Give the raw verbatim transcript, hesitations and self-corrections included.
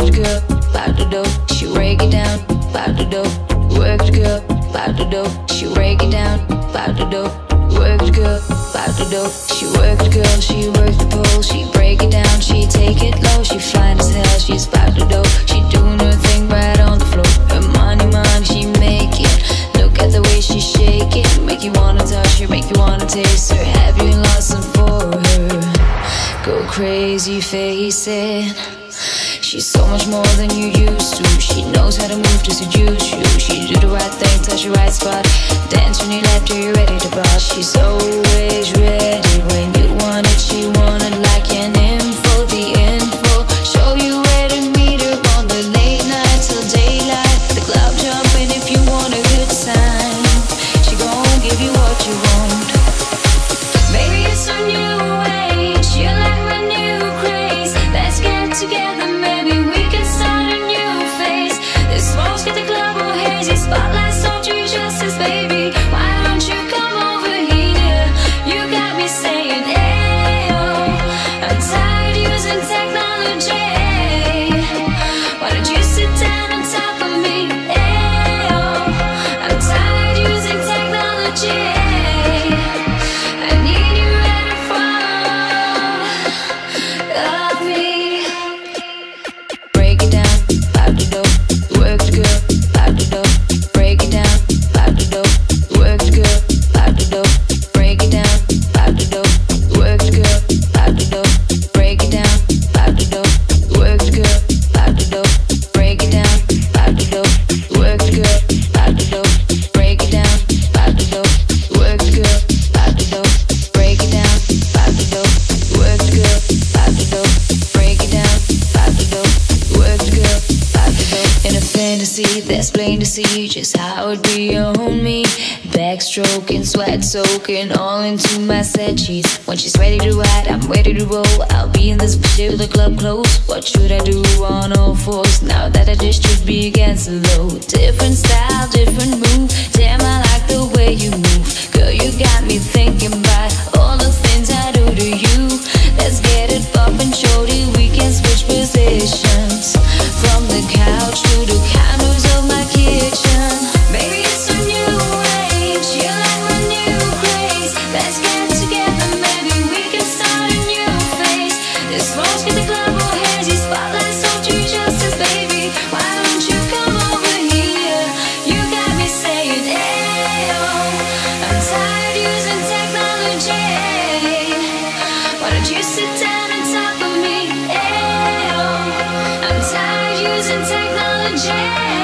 work the girl, pop the dope, she break it down, pop the dope, work the girl, pop the dope, she break it down, pop the dope, work the girl, pop the dope, she work the girl, she work the pole, she break it down, she take it low, she flying as hell, she's pop the dope, she doing her thing right on the floor, her money mind, she make it, look at the way she shake it, make you wanna touch her, make you wanna taste her, have you lost some for her, go crazy, face it. She's so much more than you used to. She knows how to move to seduce you. She do the right thing, touch the right spot. Dance when you left her, you're ready to bust. She's always ready when you want it. She want it like an info, the info. Show you where to meet her on the late night till daylight. The club jumping if you want a good time. She gon' give you what you want. Baby, it's a new age. You like my new craze. Let's get together. That's plain to see just how it be on me. Backstroking, sweat soaking, all into my set sheets. When she's ready to ride, I'm ready to roll. I'll be in this particular club close. What should I do on all fours? Now that I just should be against the load. Different style, different move. Damn, I like the way you move. Girl, you got me thinking about all the things I do to you. Let's get it bumpin', shorty. We can switch positions from the couch to the counters of my kitchen. Yeah.